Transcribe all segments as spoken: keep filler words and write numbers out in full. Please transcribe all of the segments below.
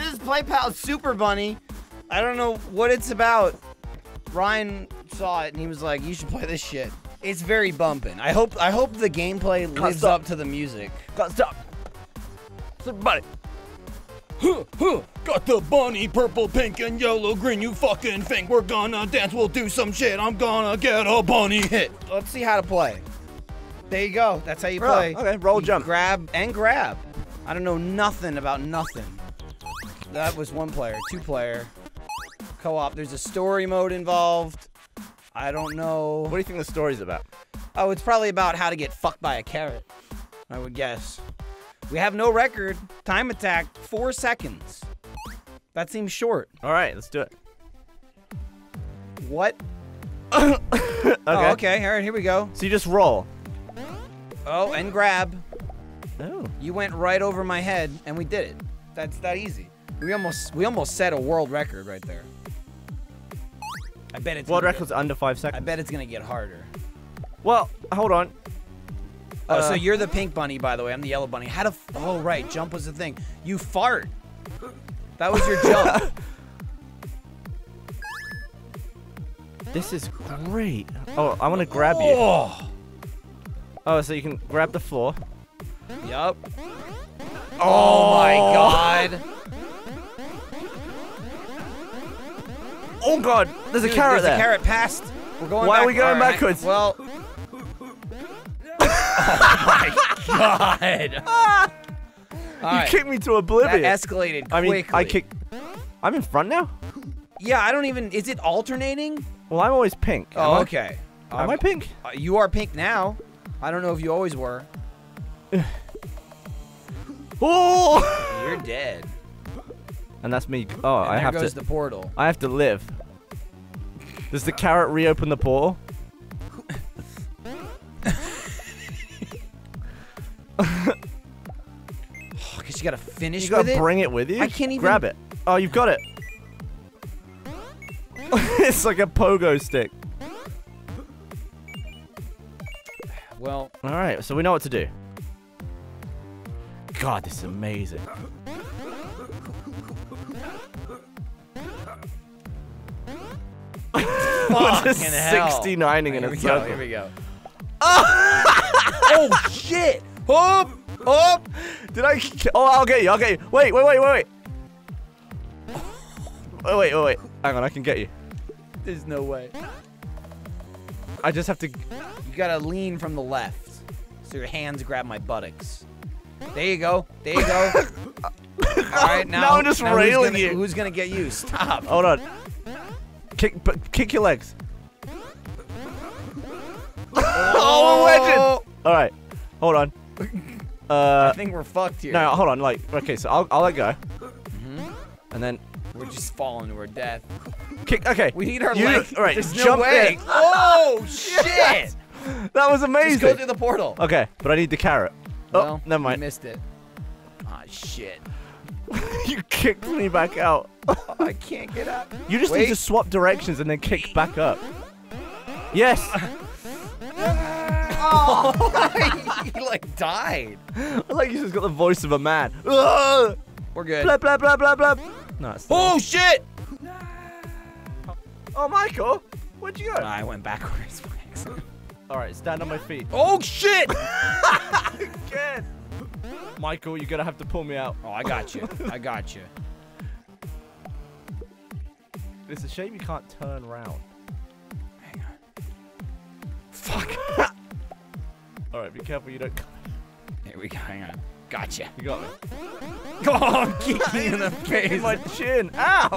This is PlayPal's Super Bunny. I don't know what it's about. Ryan saw it and he was like, you should play this shit. It's very bumping. I hope I hope the gameplay lives stop. up to the music. Got stop. Super Bunny. Huh, huh. Got the bunny, purple, pink, and yellow, green, you fucking think. We're gonna dance, we'll do some shit. I'm gonna get a bunny hit. Let's see how to play. There you go. That's how you Bro, play. Okay, roll, you jump. Grab and grab. I don't know nothing about nothing. That was one player, two player. Co-op. There's a story mode involved. I don't know. What do you think the story's about? Oh, it's probably about how to get fucked by a carrot, I would guess. We have no record. Time attack, four seconds. That seems short. All right, let's do it. What? Okay. Oh, okay, all right, here we go. So you just roll. Oh, and grab. Oh. You went right over my head, and we did it. That's that easy. We almost we almost set a world record right there. I bet it's world record's under five seconds. I bet it's gonna get harder. Well, hold on. Oh, uh, so you're the pink bunny, by the way. I'm the yellow bunny. How to? F oh, right. Jump was the thing. You fart. That was your jump. This is great. Oh, I want to grab you. Oh. Oh, so you can grab the floor. Yup. Oh, oh my God. Oh God. There's Dude, a carrot there's there. There's a carrot past. We're going. Why back are we going right. backwards? Well. Oh my God! Ah. You right. kicked me to oblivion. That escalated quickly. I mean, I kicked. I'm in front now. Yeah, I don't even. Is it alternating? Well, I'm always pink. Oh, am okay. I, am um, I pink? Uh, you are pink now. I don't know if you always were. Oh! You're dead. And that's me. Oh, and I there have goes to. the portal. I have to live. Does the carrot reopen the portal? Oh, cause you gotta finish you with gotta it? bring it with you? I can't even- Grab it. Oh, you've got it. It's like a pogo stick. Well. Alright, so we know what to do. God, this is amazing. We're just sixty-nining in a circle. Here we go. Oh, shit! Up, up. Did I? Oh, I'll get you. I'll get you. Wait, wait, wait, wait, wait. Oh, wait, oh, wait. Hang on, I can get you. There's no way. I just have to. You gotta lean from the left, so your hands grab my buttocks. There you go. There you go. All right, now, now I'm just now railing who's gonna, you. Who's gonna get you? Stop. Hold on. Kick, but kick your legs. Oh, a legend. All right, hold on. Uh, I think we're fucked here. No, hold on. Like, okay, so I'll, I'll let go. Mm-hmm. And then we're just falling to our death. Kick. Okay. We need our you, legs. All right. There's no jump way. In. Oh shit! That was amazing. Just go through the portal. Okay, but I need the carrot. Well, oh, never mind. You missed it. Ah, oh, shit. You kicked me back out. Oh, I can't get up. You just Wait. need to swap directions and then kick back up. Yes. Oh, he, he like died. I like you just got the voice of a man. Ugh. We're good. Blah, blah, blah, blah, blah. No, it's oh, not. Shit. Oh, Michael, where'd you go? Oh, I went backwards. All right, stand on my feet. Oh, shit. Again. Michael, you're going to have to pull me out. Oh, I got you. I got you. It's a shame you can't turn around. Hang on. Fuck. All right, be careful you don't. Here we go. Hang on. Gotcha. You got me. Oh, kick me in the face. My chin. Ow! Ah!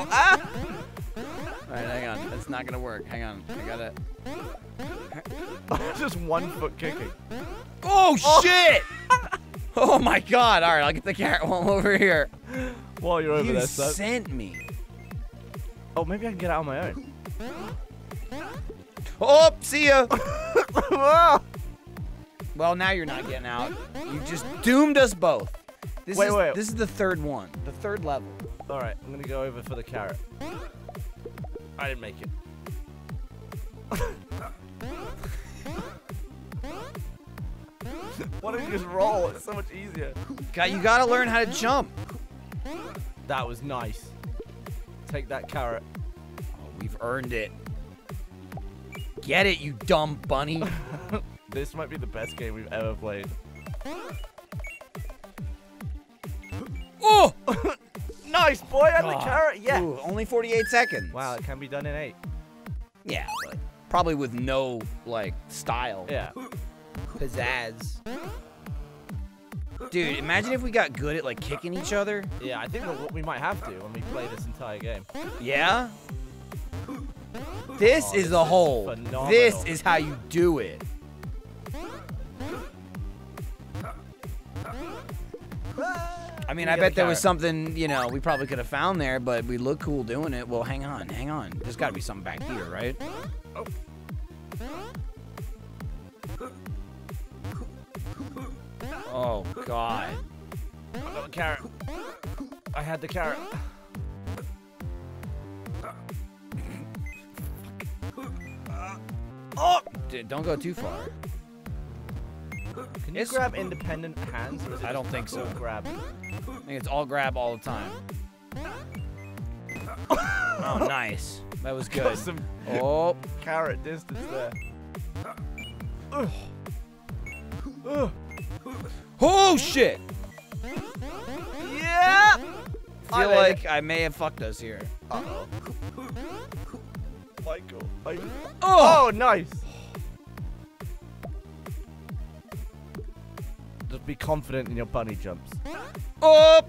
All right, hang on. That's not gonna work. Hang on. I gotta. Just one foot kicking. Oh, oh. shit! Oh my God! All right, I'll get the carrot one over here. While you're over you there, son. You sent me. Oh, maybe I can get out on my own. Oh, see ya. Well, now you're not getting out. You just doomed us both. This wait, is, wait. This is the third one. The third level. All right, I'm going to go over for the carrot. I didn't make it. Why don't you just roll? It's so much easier. God, you got to learn how to jump. That was nice. Take that carrot. Oh, we've earned it. Get it, you dumb bunny. This might be the best game we've ever played. Oh! Nice, boy. And the carrot. Yeah. Ooh, only forty-eight seconds. Wow, it can be done in eight. Yeah, but probably with no, like, style. Yeah. Pizzazz. Dude, imagine if we got good at, like, kicking each other. Yeah, I think we might have to when we play this entire game. Yeah? This oh, is this the hole. Phenomenal. This is how you do it. I mean, I bet there was something, you know, we probably could have found there, but we look cool doing it. Well, hang on, hang on. There's got to be something back here, right? Oh. Oh, God. I got a carrot. I had the carrot. Oh! Dude, don't go too far. Can you it's grab independent hands? Or is it I don't think so. Grab? I think it's all grab all the time. Oh, nice. That was good. Got some oh, carrot distance there. Ugh. Ugh. Oh, shit. Yeah. I feel I like it. I may have fucked us here. Uh-oh. Michael. Michael. Oh. Oh, nice. Just be confident in your bunny jumps. Oh.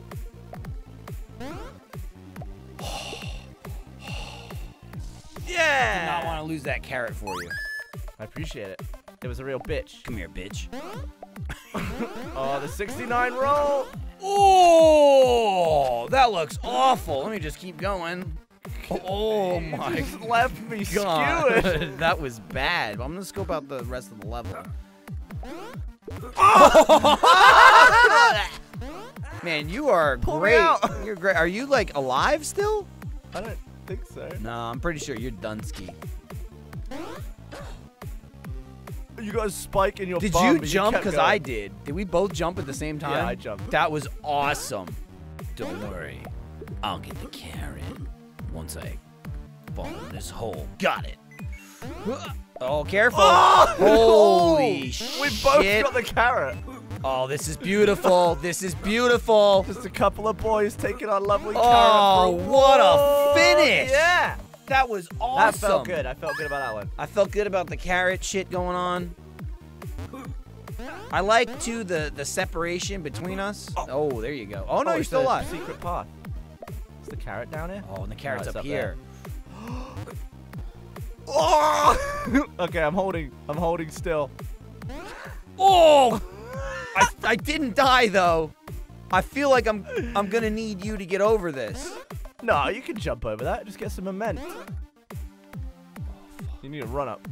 Yeah. I do not want to lose that carrot for you. I appreciate it. It was a real bitch. Come here, bitch. Oh, the sixty-nine roll. Oh, that looks awful. Let me just keep going. Oh my! Just left me skewered. That was bad. I'm gonna scope out the rest of the level. Oh! Man, you are Pull great. You're great. Are you like alive still? I don't think so. No, I'm pretty sure you're Dunsky. You got a spike in your Did bum, you jump? Because I did. Did we both jump at the same time? Yeah, I jumped. That was awesome. Don't worry. I'll get the carrot once I fall in this hole. Got it. Oh, careful. Oh! Holy shit. We both got the carrot. Oh, this is beautiful. This is beautiful. Just a couple of boys taking our lovely oh, carrot. Oh, what a finish. Yeah. That was awesome. That felt good. I felt good about that one. I felt good about the carrot shit going on. I like, too, the, the separation between us. Oh, oh there you go. Oh, no, oh, you're still alive. Secret path. Is the carrot down here? Oh, and the carrot's oh, up, up here. Oh! Okay, I'm holding. I'm holding still. Oh! I, I didn't die, though. I feel like I'm, I'm going to need you to get over this. No, you can jump over that. Just get some moment. Oh, you need a run up.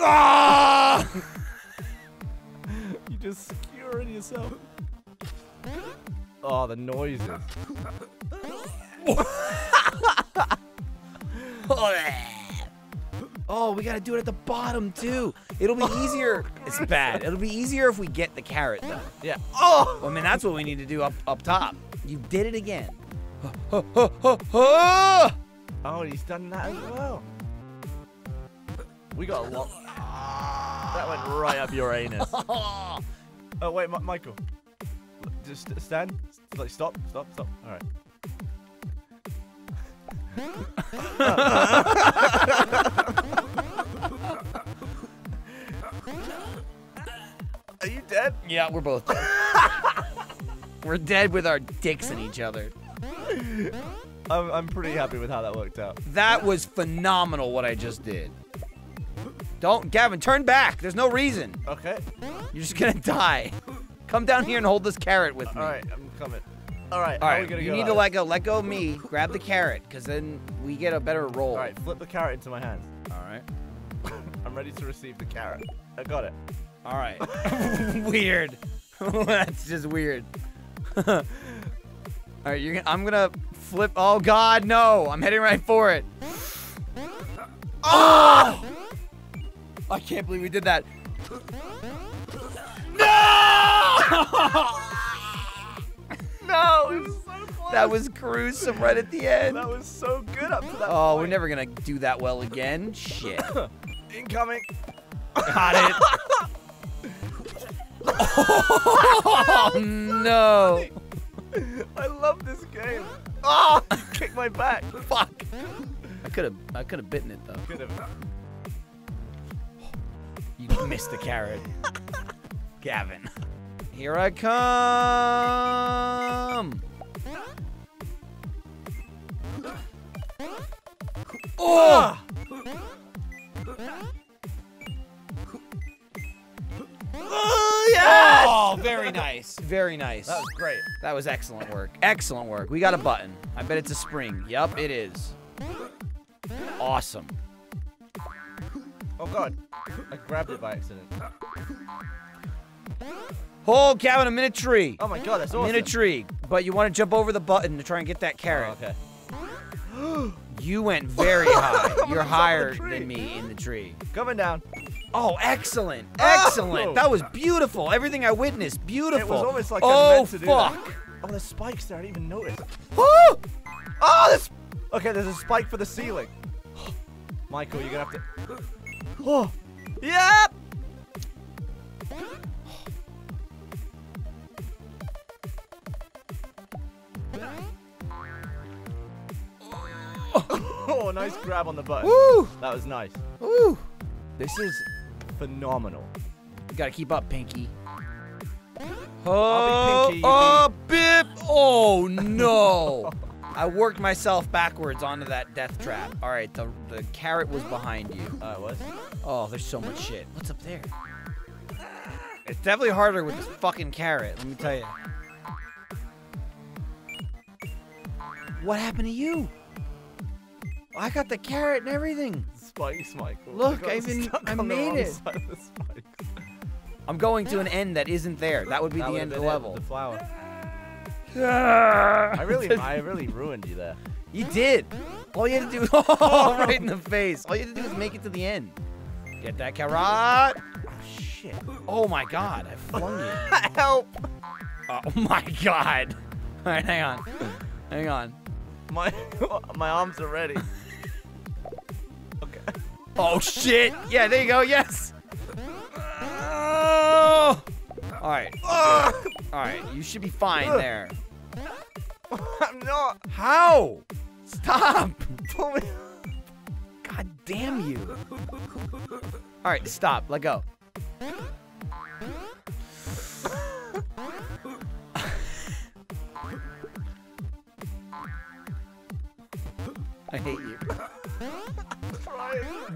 Ah! You just skewered yourself. Oh, the noises. Oh, we gotta do it at the bottom too. It'll be easier. It's bad. It'll be easier if we get the carrot though. Yeah. Oh. Well, I mean, that's what we need to do up up top. You did it again. Ho, ho, ho, ho. Oh, he's done that as well. We got a lot. That went right up your anus. Oh, wait, M Michael. Just stand. Like, stop, stop, stop. All right. Are you dead? Yeah, we're both dead. We're dead with our dicks in each other. I'm, I'm pretty happy with how that worked out. That was phenomenal what I just did. Don't, Gavin, turn back. There's no reason. Okay. You're just gonna die. Come down here and hold this carrot with me. All right, I'm coming. All right, all right. Gonna you go need to let go. Let go of me. Grab the carrot, because then we get a better roll. All right, flip the carrot into my hands. All right. I'm ready to receive the carrot. I got it. All right. Weird. That's just weird. All right, you're gonna, I'm gonna flip. Oh God, no! I'm heading right for it. Oh! I can't believe we did that. No! That was gruesome right at the end. That was so good up to that Oh, point. We're never going to do that well again. Shit. Incoming. Got it. Oh, so no. Funny. I love this game. Oh, you kicked my back. Fuck. I could have I could have bitten it, though. Could have. You missed the carrot. Gavin. Here I come. Oh! Oh, yes! Oh, very nice. Very nice. That was great. That was excellent work. Excellent work. We got a button. I bet it's a spring. Yup, it is. Awesome. Oh, God. I grabbed it by accident. Oh, Gavin, I'm in a tree. Oh, my God, that's awesome. I'm in a tree, but you want to jump over the button to try and get that carrot. Oh, okay. You went very high. You're higher than me in the tree. Coming down. Oh, excellent. Excellent. Oh. That was beautiful. Everything I witnessed, beautiful. It was almost like oh, I meant to do fuck. That. Oh, there's spikes there. I didn't even notice. Oh, oh there's... Okay, there's a spike for the ceiling. Michael, you're going to have to... Oh, yep. Oh, nice grab on the button. Woo. That was nice. Woo. This is phenomenal. You gotta keep up, Pinky. Oh, Pinky, oh, bip. Oh, no. I worked myself backwards onto that death trap. All right, the, the carrot was behind you. Oh, it was? Oh, there's so much shit. What's up there? It's definitely harder with this fucking carrot, let me tell you. What happened to you? I got the carrot and everything. Spikes, Michael. Look, I even I made it. I'm going to an end that isn't there. That would be that the end of the level. The flower. I really, I really ruined you there. You did. All you had to do, oh, right in the face. All you had to do was make it to the end. Get that carrot. Oh shit. Oh my God, I flung you. Help. Oh my God. All right, hang on. Hang on. My, my arms are ready. Okay. Oh shit! Yeah, there you go. Yes. Oh. All right. Oh. All right. You should be fine Ugh. there. I'm not. How? Stop! God damn you! All right, stop. Let go. I hate you.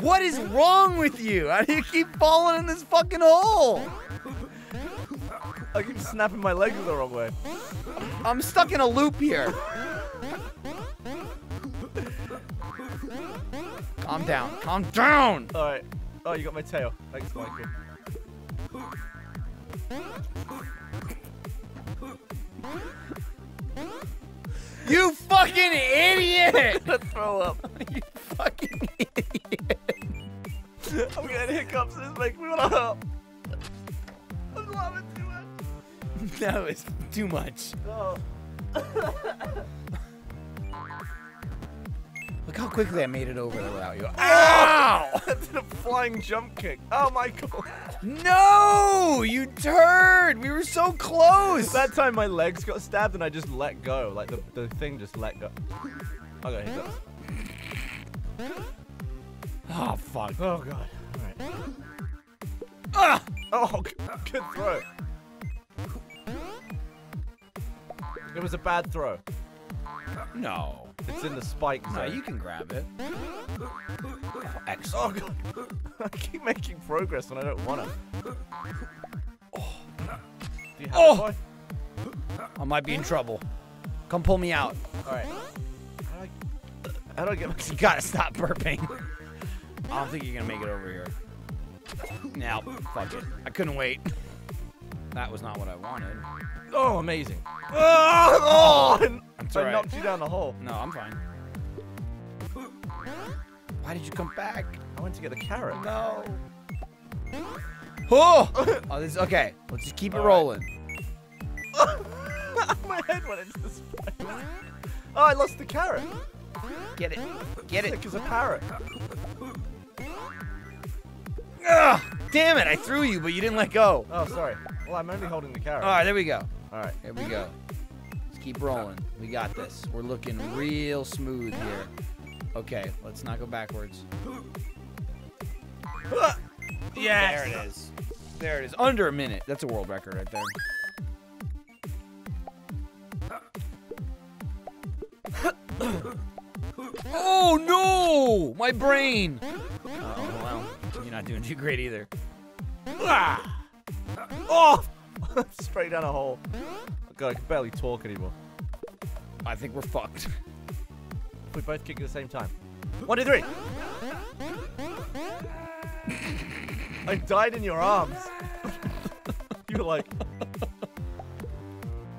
What is wrong with you? How do you keep falling in this fucking hole? I keep snapping my legs the wrong way. I'm stuck in a loop here. Calm down. Calm down. All right. Oh, you got my tail. Thanks, Michael. You fucking idiot! I'm gonna throw up. You fucking idiot. I'm getting hiccups. It's making me want to help. I'm laughing too much. That was too much. Oh. Look how quickly I made it over without you. Ow! I did a flying jump kick. Oh, Michael. No! You turned! We were so close! That time my legs got stabbed and I just let go. Like, the, the thing just let go. I got hiccups. Oh, fuck. Oh, God. All right. Ah! Oh, good throw. It was a bad throw. No. It's in the spike zone. No, you can grab it. Oh, excellent. Oh, God. I keep making progress when I don't want to. Oh. Do you have oh. it, boy? I might be in trouble. Come pull me out. All right. How do I, how do I get my... You gotta stop burping. I don't think you're gonna make it over here. Now, fuck it. I couldn't wait. That was not what I wanted. Oh, amazing. Oh, oh. That's I right. knocked you down the hole. No, I'm fine. Why did you come back? I went to get the carrot. No. Oh! Oh, this is okay. Let's just keep All it rolling. Right. My My head went into the spray. Oh, I lost the carrot. Get it. Get it. It's as a parrot. Ugh, damn it, I threw you, but you didn't let go. Oh, sorry. Well, I'm only holding the carrot. All right, there we go. All right, here we go. Let's keep rolling. We got this. We're looking real smooth here. Okay, let's not go backwards. Yes! There it is. There it is. Under a minute. That's a world record right there. Oh, no! My brain! Oh, well, you're not doing too great either. Ah! Oh! Straight down a hole. Oh, God, I can barely talk anymore. I think we're fucked. We both kick at the same time. One, two, three! I died in your arms. You were like...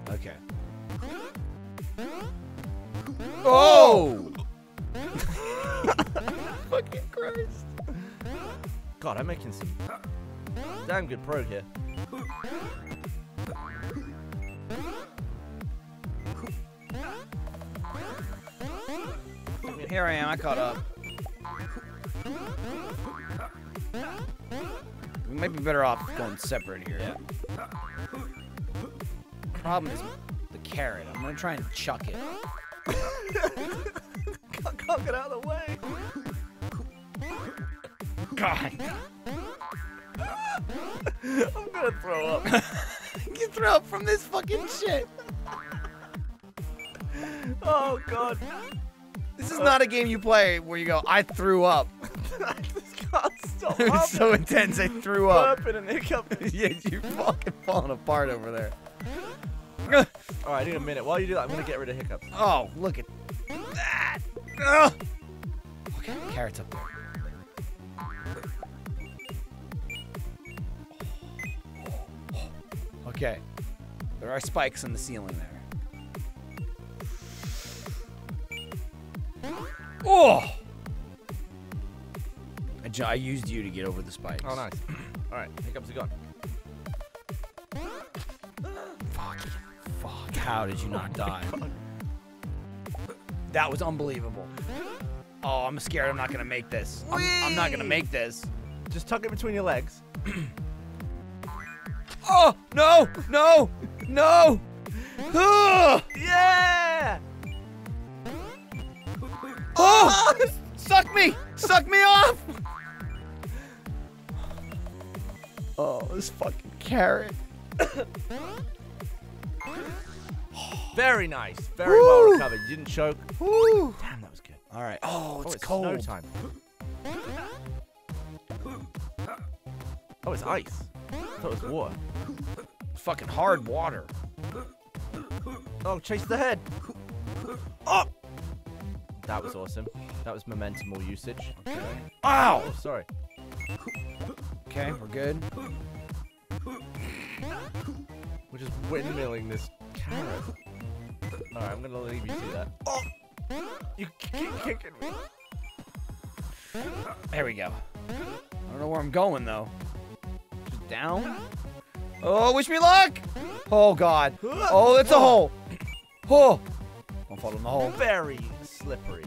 Okay. Oh! Fucking Christ. God, I'm making some damn good prog here. Here I am, I caught up. We might be better off going separate here. Yeah. Problem is the carrot. I'm gonna try and chuck it. Can't, can't get out of the way. God. I'm gonna throw up. You can throw up from this fucking shit. Oh God. This is oh. not a game you play where you go, I threw up. I just can't stop. It was so intense, I threw up. And hiccuping. Yeah, you're fucking falling apart over there. All right, I need a minute. While you do that, I'm gonna get rid of hiccups. Oh, look at that! Ugh. Okay, carrots up there. Okay, there are spikes in the ceiling there. Oh! I, I used you to get over the spikes. Oh, nice. All right, hiccups are gone. Fuck. Fuck. How did you not oh die? God. That was unbelievable. Oh, I'm scared I'm not going to make this. I'm, I'm not going to make this. Just tuck it between your legs. Oh, no, no, no. Ugh. Yeah. Oh! Suck me! Suck me off! Oh, this fucking carrot. Very nice. Very Woo. Well recovered. You didn't choke. Woo. Damn, that was good. All right. Oh, it's, oh, it's cold. Snow time. Oh, it's ice. I thought it was water. It's fucking hard water. Oh, chase the head. Oh! That was awesome. That was momentum or usage. Okay. Ow! Oh, sorry. Okay, we're good. We're just windmilling this carrot. Alright, I'm gonna leave you to that. Oh! You keep kicking me. There we go. I don't know where I'm going though. Just down? Oh, wish me luck! Oh god. Oh, that's a hole! Oh! Don't fall in the hole. Very slippery.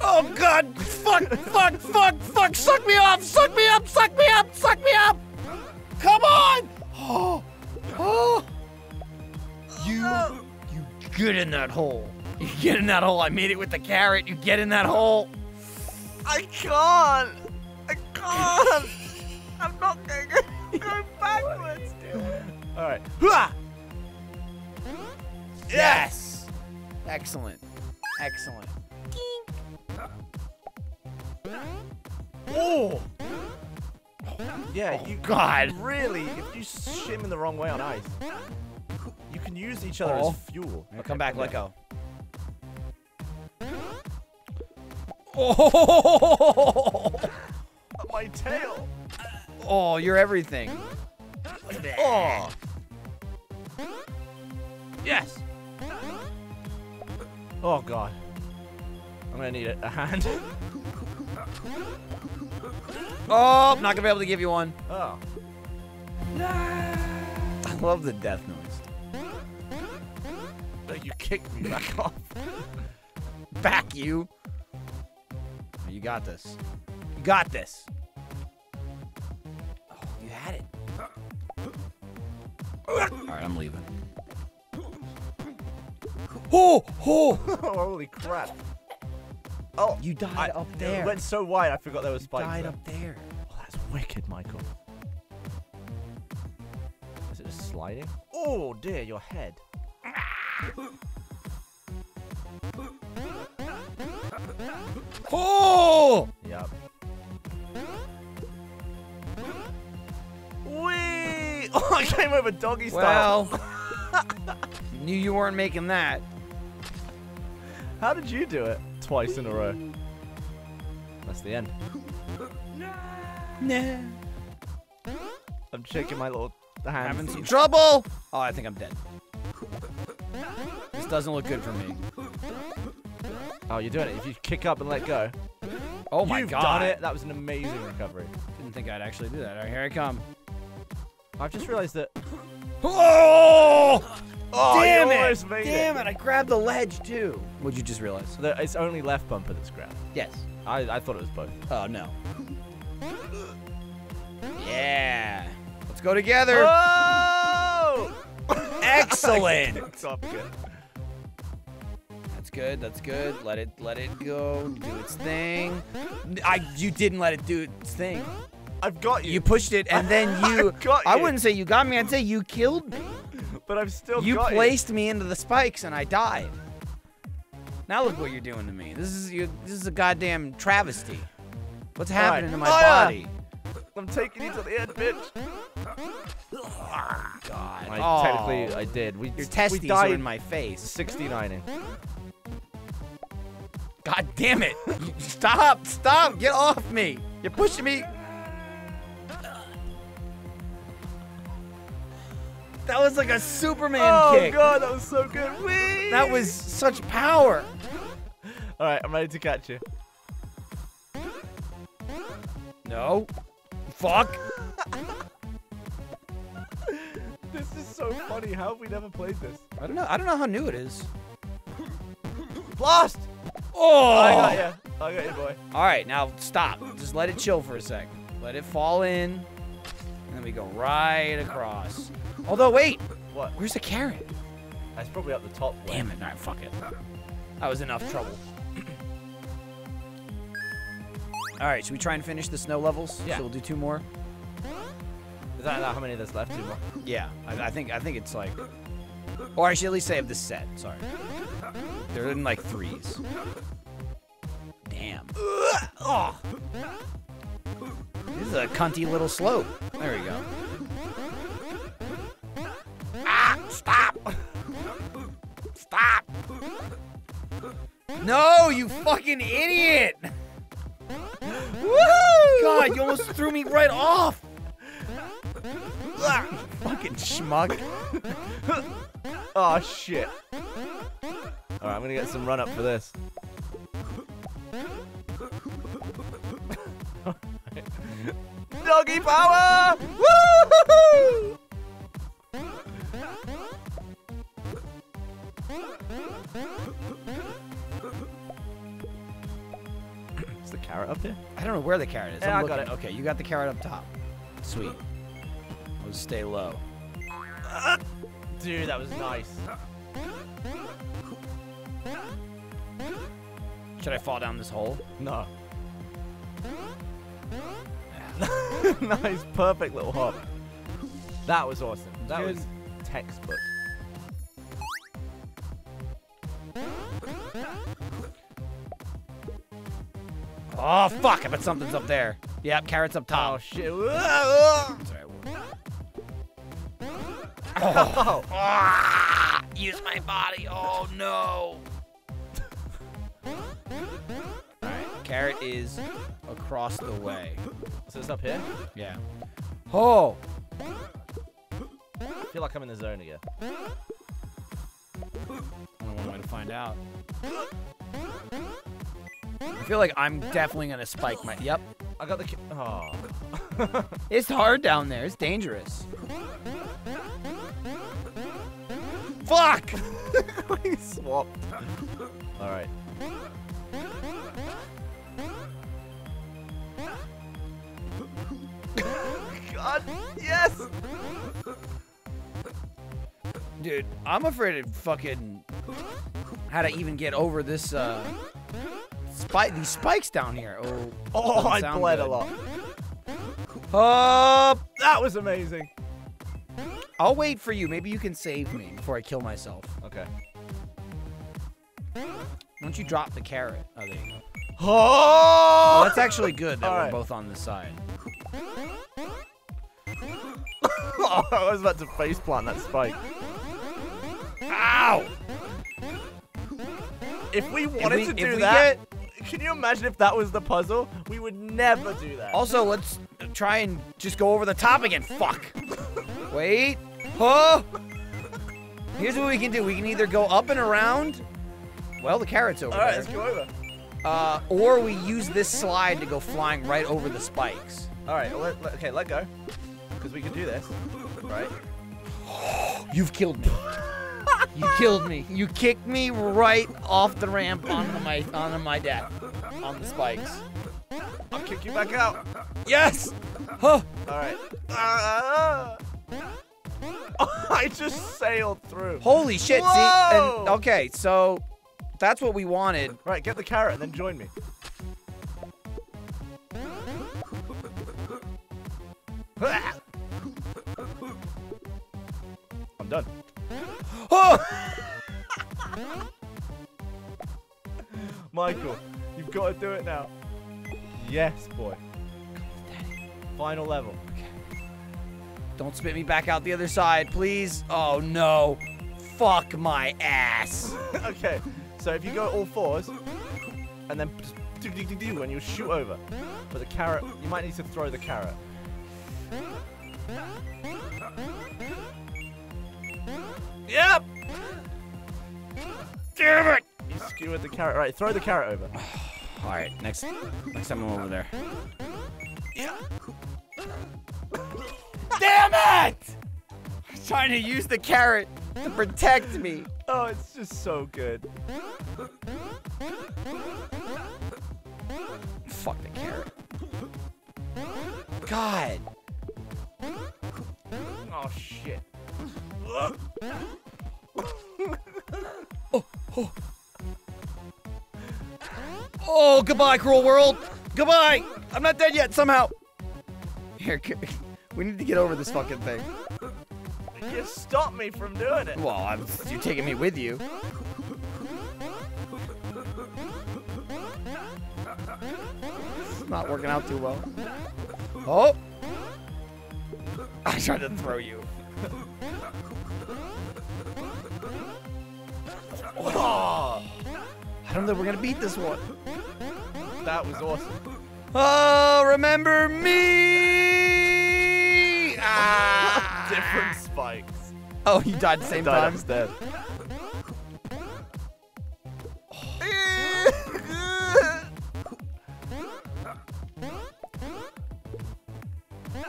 Oh god! Fuck! Fuck! Fuck! Fuck! Suck me off! Suck me up! Suck me up! Suck me up! Come on! Oh! Oh! You, you get in that hole. You get in that hole. I made it with the carrot. You get in that hole. I can't. I can't. I'm not gonna go backwards, dude. All right. Yes. Excellent. Excellent. Oh! Yeah, oh, you God. Really, if you shim in the wrong way on ice, you can use each other oh. as fuel. Okay, come back, let go. Oh! My tail! Oh, you're everything. Oh! Yes! Oh god. I'm gonna need a, a hand. Oh, I'm not gonna be able to give you one. Oh. I love the death noise. You kicked me. Back off. Back you. You got this. You got this. Oh, you had it. Alright, I'm leaving. Oh! Oh! Holy crap. Oh, you died I, up there. It went so wide, I forgot there was spikes. You died there. up there. Oh, that's wicked, Michael. Is it just sliding? Oh, dear, your head. Oh! Yep. Wee! Oh, I came over doggy style. Well, knew you weren't making that. How did you do it twice in a row? That's the end. Nah. I'm shaking my little hand. Having some trouble. Oh, I think I'm dead. This doesn't look good for me. Oh, you're doing it. If you kick up and let go. Oh my You've God. Done it. That was an amazing recovery. Didn't think I'd actually do that. All right, here I come. I've just realized that. Oh! Oh, damn it! Damn it. it! I grabbed the ledge too. What'd you just realize? The, it's only left bumper that's grabbed. Yes. I, I thought it was both. Oh, no. Yeah. Let's go together. Oh! Excellent. Stop it. That's good. That's good. Let it let it go. Do its thing. I you didn't let it do its thing. I've got you. You pushed it, and then you. I've got you. I wouldn't say you got me. I'd say you killed me. But I've still. You got placed you. me into the spikes, and I died. Now look what you're doing to me. This is you. This is a goddamn travesty. What's happening right. to my oh, body? Yeah. I'm taking you to the end, bitch. Oh, God. I, oh. Technically, I did. We, your testes we died are in my face. sixty-nine-ing. God damn it! Stop! Stop! Get off me! You're pushing me! That was like a Superman oh, kick! Oh God, that was so good! Whee! That was such power! Alright, I'm ready to catch you. No. Fuck! This is so funny. How have we never played this? I don't know. I don't know how new it is. Blast! Oh! I got you. I got you, boy. All right, now stop. Just let it chill for a sec. Let it fall in, and then we go right across. Although, wait. What? Where's the carrot? That's probably up the top. Way. Damn it! All right, fuck it. That was enough trouble. All right, should we try and finish the snow levels? Yeah. So we'll do two more. Is that not how many there's left? Two more. Yeah, I, I think I think it's like. Or I should at least say of this set. Sorry. They're in like threes. Damn. Oh. This is a cunty little slope. There we go. Ah! Stop! Stop! No, you fucking idiot! Woohoo! God, you almost threw me right off! Fucking schmuck. Oh shit. Alright, I'm gonna get some run up for this. Doggy power! Woo-hoo-hoo! Is the carrot up there? I don't know where the carrot is. Yeah, I'm I got it. Okay, you got the carrot up top. Sweet. I'll stay low. Uh, dude, that was nice. Should I fall down this hole? No. Nice, perfect little hop. That was awesome. That Good. was textbook. Oh, fuck. I bet something's up there. Yep, carrot's up top. Oh, shit. Sorry. Oh. Ah, use my body. Oh, no. Alright, carrot is across the way. So it's up here? Yeah. Oh! I feel like I'm in the zone again. Only one way to find out. I feel like I'm definitely gonna spike my. Yep. I got the. Ki oh. It's hard down there. It's dangerous. Fuck! We swapped. Alright. God, yes! Dude, I'm afraid of fucking how to even get over this, uh, spike, these spikes down here. Oh, oh I bled good. a lot. Uh, that was amazing. I'll wait for you. Maybe you can save me before I kill myself. Okay. Once you drop the carrot. Oh, there you go. Oh! Well, that's actually good that All we're right. both on this side. Oh, I was about to faceplant that spike. Ow! If we wanted if we, to do that, get... can you imagine if that was the puzzle? We would never do that. Also, let's try and just go over the top again. Fuck. Wait. Oh! Here's what we can do. We can either go up and around. Well, the carrot's over All right, there. Let's go over. Uh, or we use this slide to go flying right over the spikes. All right. Let, let, okay, let go. Because we can do this, right? You've killed me. You killed me. You kicked me right off the ramp onto my onto my deck, on the spikes. I'll kick you back out. Yes. Huh. All right. Uh, oh, I just sailed through. Holy shit! Whoa! See, and, okay, so that's what we wanted. Right, get the carrot and then join me. I'm done. Oh! Michael, you've got to do it now. Yes, boy. Final level. Okay. Don't spit me back out the other side, please. Oh, no. Fuck my ass. Okay, so if you go all fours, and then do-do-do-do, and you'll shoot over. But the carrot, you might need to throw the carrot. Yep! Damn it! You skewered the carrot. Right, throw the carrot over. Alright, next next time I'm over there. Yeah. Damn it! I'm trying to use the carrot to protect me. Oh, it's just so good. Fuck the carrot. God. Oh, shit. Oh, oh. Oh, goodbye, cruel world. Goodbye. I'm not dead yet, somehow. Here, we need to get over this fucking thing. You stopped me from doing it. Well, I'm, you're taking me with you. It's not working out too well. Oh. I tried to throw you. Oh, I don't think we're gonna beat this one. That was awesome. Oh, remember me! Ah. Different spikes. Oh, you died the same I time. Died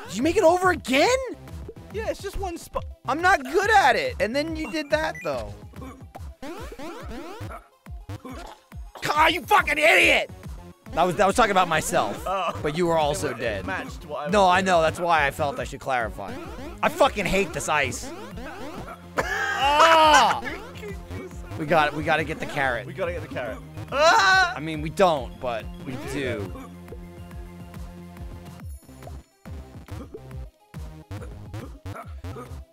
Did you make it over again? Yeah, it's just one spot. I'm not good at it. And then you did that, though. Ah, you fucking idiot! I was, I was talking about myself, oh. But you were also it, it dead. Matched what I no, I know. That's why I felt I should clarify. I fucking hate this ice. Ah! We got We got to get the carrot. We got to get the carrot. Ah! I mean, we don't, but we, we do. do.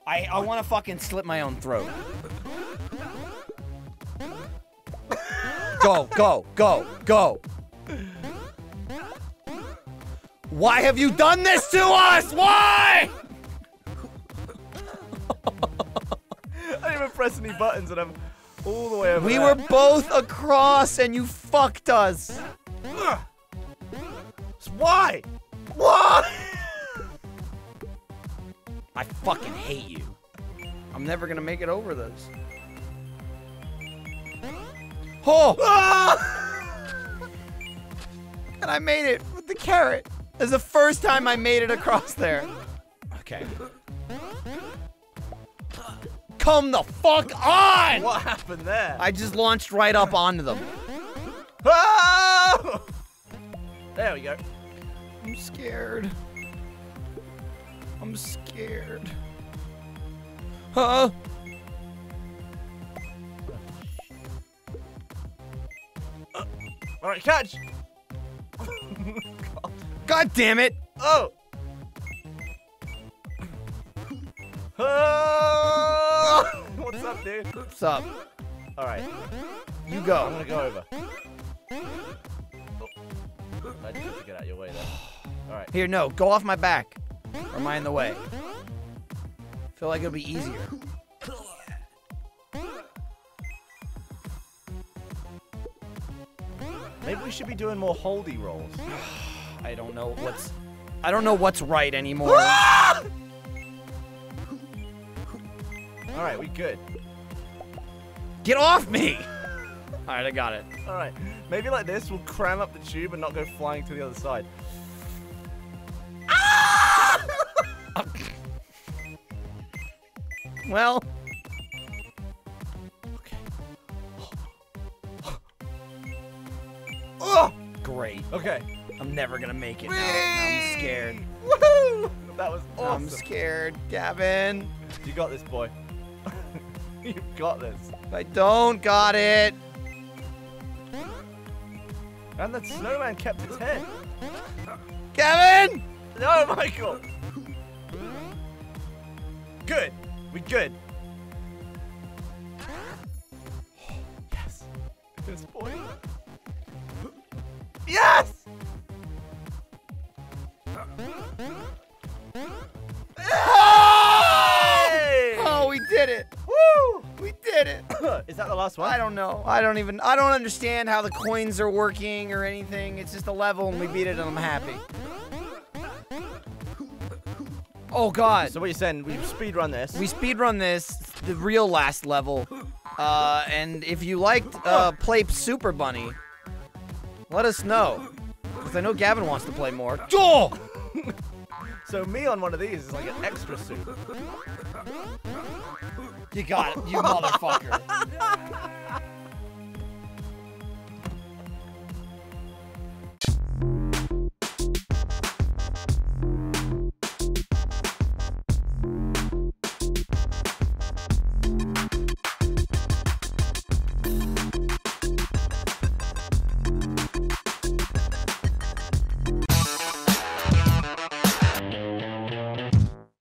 I, I want to fucking slit my own throat. Go, go, go, go. Why have you done this to us? Why? I didn't even press any buttons and I'm all the way over We there. were both across and you fucked us. Why? Why? I fucking hate you. I'm never gonna make it over this. Oh! Ah! And I made it with the carrot. It's the first time I made it across there. Okay. come the fuck on! What happened there? I just launched right up onto them. Oh! There we go. I'm scared. I'm scared. Huh? Uh, all right, catch! God. God damn it! Oh! Oh! What's up, dude? What's up? All right. You go. I'm gonna go over. Oh. I just have to get out of your way then. All right. Here, no. Go off my back. Or am I in the way? I feel like it'll be easier. Maybe we should be doing more holdy rolls. I don't know what's... I don't know what's right anymore. Alright, we good. Get off me! Alright, I got it. Alright, maybe like this, we'll cram up the tube and not go flying to the other side. Well. Okay. Oh! Great. Okay. I'm never gonna make it. Now. I'm scared. Woohoo! That was awesome. I'm scared, Gavin. You got this, boy. You've got this. I don't got it. And the snowman kept its head. Gavin! No, Michael. Good. We good. Yes. At this point. Yes! Hey! Oh, we did it. Woo! We did it. Is that the last one? I don't know. I don't even, I don't understand how the coins are working or anything. It's just a level and we beat it and I'm happy. Oh god. So what are you saying? We speedrun this. We speedrun this, the real last level. Uh, and if you liked uh, play Super Bunny, let us know. Because I know Gavin wants to play more. Oh! So me on one of these is like an extra suit. You got it, you motherfucker.